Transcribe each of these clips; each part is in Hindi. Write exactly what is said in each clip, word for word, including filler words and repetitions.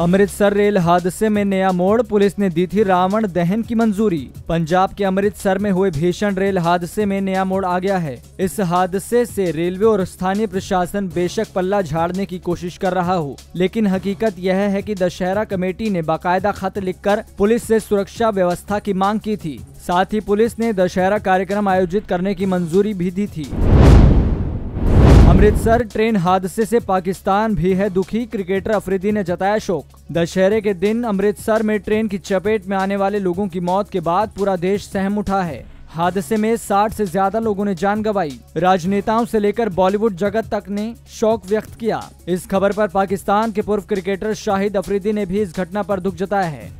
अमृतसर रेल हादसे में नया मोड़, पुलिस ने दी थी रावण दहन की मंजूरी। पंजाब के अमृतसर में हुए भीषण रेल हादसे में नया मोड़ आ गया है। इस हादसे से रेलवे और स्थानीय प्रशासन बेशक पल्ला झाड़ने की कोशिश कर रहा हो, लेकिन हकीकत यह है कि दशहरा कमेटी ने बाकायदा खत लिखकर पुलिस से सुरक्षा व्यवस्था की मांग की थी। साथ ही पुलिस ने दशहरा कार्यक्रम आयोजित करने की मंजूरी भी दी थी। अमृतसर ट्रेन हादसे से पाकिस्तान भी है दुखी, क्रिकेटर अफरीदी ने जताया शोक। दशहरे के दिन अमृतसर में ट्रेन की चपेट में आने वाले लोगों की मौत के बाद पूरा देश सहम उठा है। हादसे में साठ से ज्यादा लोगों ने जान गंवाई। राजनेताओं से लेकर बॉलीवुड जगत तक ने शोक व्यक्त किया। इस खबर पर पाकिस्तान के पूर्व क्रिकेटर शाहिद अफरीदी ने भी इस घटना पर दुख जताया है।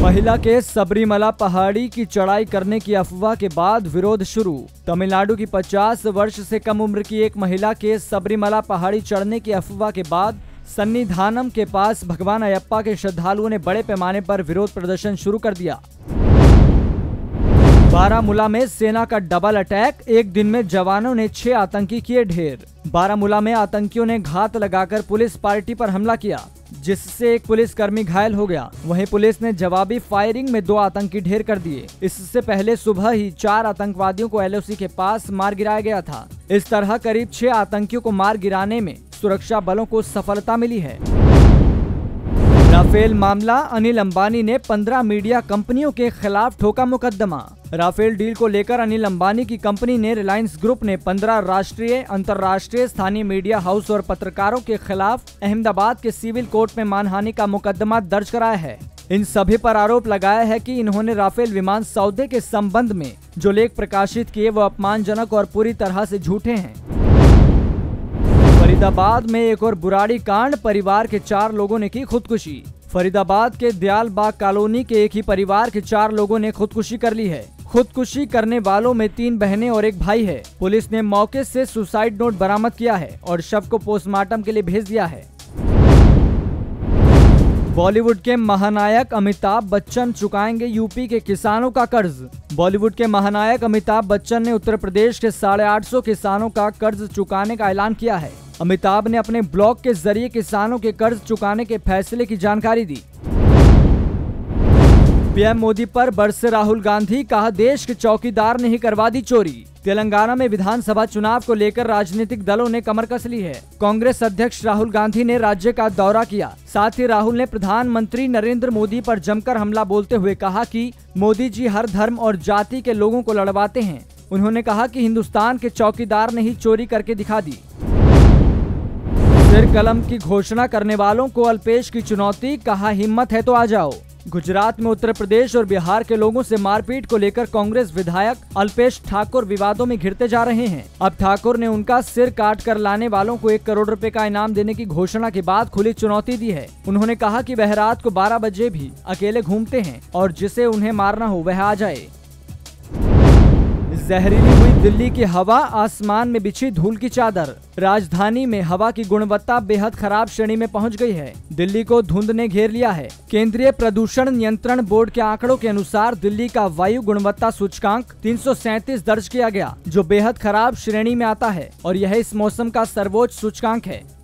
महिला के सबरीमला पहाड़ी की चढ़ाई करने की अफवाह के बाद विरोध शुरू। तमिलनाडु की पचास वर्ष से कम उम्र की एक महिला के सबरीमला पहाड़ी चढ़ने की अफवाह के बाद सन्निधानम के पास भगवान अयप्पा के श्रद्धालुओं ने बड़े पैमाने पर विरोध प्रदर्शन शुरू कर दिया। बारामूला में सेना का डबल अटैक, एक दिन में जवानों ने छह आतंकी किए ढेर। बारामूला में आतंकियों ने घात लगाकर पुलिस पार्टी पर हमला किया, जिससे एक पुलिसकर्मी घायल हो गया। वहीं पुलिस ने जवाबी फायरिंग में दो आतंकी ढेर कर दिए। इससे पहले सुबह ही चार आतंकवादियों को एलओसी के पास मार गिराया गया था। इस तरह करीब छह आतंकियों को मार गिराने में सुरक्षा बलों को सफलता मिली है। राफेल मामला, अनिल अंबानी ने पंद्रह मीडिया कंपनियों के खिलाफ ठोका मुकदमा। राफेल डील को लेकर अनिल अंबानी की कंपनी ने रिलायंस ग्रुप ने पंद्रह राष्ट्रीय, अंतर्राष्ट्रीय, स्थानीय मीडिया हाउस और पत्रकारों के खिलाफ अहमदाबाद के सिविल कोर्ट में मानहानि का मुकदमा दर्ज कराया है। इन सभी पर आरोप लगाया है कि इन्होंने राफेल विमान सौदे के संबंध में जो लेख प्रकाशित किए वो अपमानजनक और पूरी तरह से झूठे हैं। फरीदाबाद में एक और बुराड़ी कांड, परिवार के चार लोगों ने की खुदकुशी। फरीदाबाद के दयाल बाग कॉलोनी के एक ही परिवार के चार लोगों ने खुदकुशी कर ली है। खुदकुशी करने वालों में तीन बहनें और एक भाई है। पुलिस ने मौके से सुसाइड नोट बरामद किया है और शव को पोस्टमार्टम के लिए भेज दिया है। बॉलीवुड के महानायक अमिताभ बच्चन चुकाएंगे यूपी के किसानों का कर्ज। बॉलीवुड के महानायक अमिताभ बच्चन ने उत्तर प्रदेश के साढ़े आठ सौ किसानों का कर्ज चुकाने का ऐलान किया है। अमिताभ ने अपने ब्लॉग के जरिए किसानों के कर्ज चुकाने के फैसले की जानकारी दी। पीएम मोदी पर बरसे राहुल गांधी, कहा देश के चौकीदार ने ही करवा दी चोरी। तेलंगाना में विधानसभा चुनाव को लेकर राजनीतिक दलों ने कमर कस ली है। कांग्रेस अध्यक्ष राहुल गांधी ने राज्य का दौरा किया। साथ ही राहुल ने प्रधानमंत्री नरेंद्र मोदी पर जमकर हमला बोलते हुए कहा कि मोदी जी हर धर्म और जाति के लोगों को लड़वाते हैं। उन्होंने कहा कि हिंदुस्तान के चौकीदार ने ही चोरी करके दिखा दी। फिर कलम की घोषणा करने वालों को अल्पेश की चुनौती, कहा हिम्मत है तो आ जाओ। गुजरात में उत्तर प्रदेश और बिहार के लोगों से मारपीट को लेकर कांग्रेस विधायक अल्पेश ठाकुर विवादों में घिरते जा रहे हैं। अब ठाकुर ने उनका सिर काट कर लाने वालों को एक करोड़ रुपए का इनाम देने की घोषणा के बाद खुली चुनौती दी है। उन्होंने कहा कि वह रात को बारह बजे भी अकेले घूमते हैं और जिसे उन्हें मारना हो वह आ जाए। जहरीली हुई दिल्ली की हवा, आसमान में बिछी धूल की चादर। राजधानी में हवा की गुणवत्ता बेहद खराब श्रेणी में पहुंच गई है। दिल्ली को धुंध ने घेर लिया है। केंद्रीय प्रदूषण नियंत्रण बोर्ड के आंकड़ों के अनुसार दिल्ली का वायु गुणवत्ता सूचकांक तीन सौ सैंतीस दर्ज किया गया, जो बेहद खराब श्रेणी में आता है और यह इस मौसम का सर्वोच्च सूचकांक है।